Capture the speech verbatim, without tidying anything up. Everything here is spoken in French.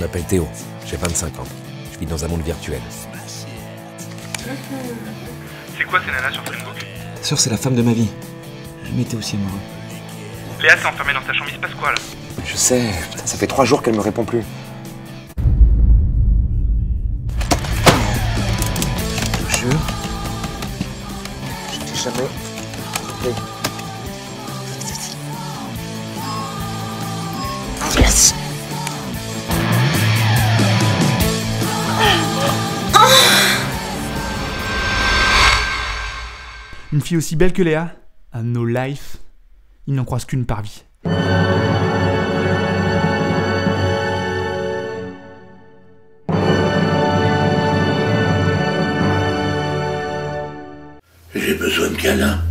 Je m'appelle Théo, j'ai vingt-cinq ans. Je vis dans un monde virtuel. C'est quoi ces nanas sur Facebook? Sœur, c'est la femme de ma vie. Je m'étais aussi amoureux. Léa s'est enfermée dans sa chambre, il se passe quoi là? Je sais, putain, ça fait trois jours qu'elle me répond plus. Je te jure, je t'ai jamais appelé. Yes. Une fille aussi belle que Léa, à no life, il n'en croise qu'une par vie. J'ai besoin de câlin.